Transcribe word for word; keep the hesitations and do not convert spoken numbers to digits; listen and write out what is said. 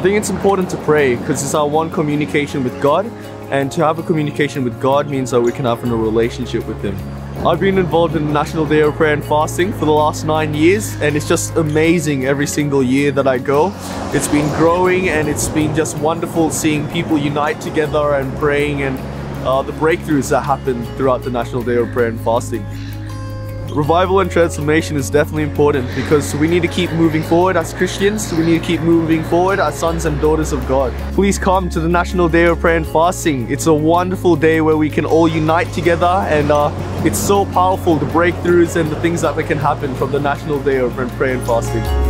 I think it's important to pray because it's our one communication with God, and to have a communication with God means that we can have a relationship with Him. I've been involved in the National Day of Prayer and Fasting for the last nine years, and it's just amazing every single year that I go. It's been growing, and it's been just wonderful seeing people unite together and praying, and uh, the breakthroughs that happen throughout the National Day of Prayer and Fasting. Revival and transformation is definitely important because we need to keep moving forward as Christians. We need to keep moving forward as sons and daughters of God. Please come to the National Day of Prayer and Fasting. It's a wonderful day where we can all unite together, and uh, it's so powerful, the breakthroughs and the things that can happen from the National Day of Prayer and Fasting.